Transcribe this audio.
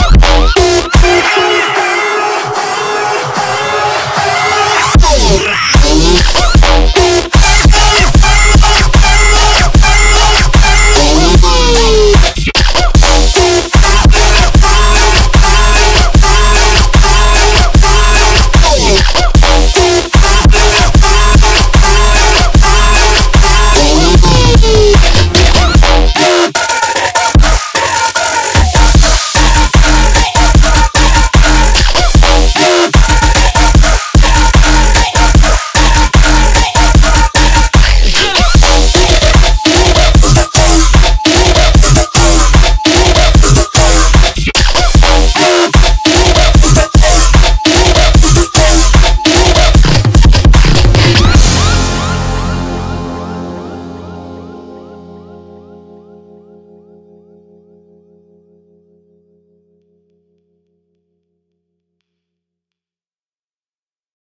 Back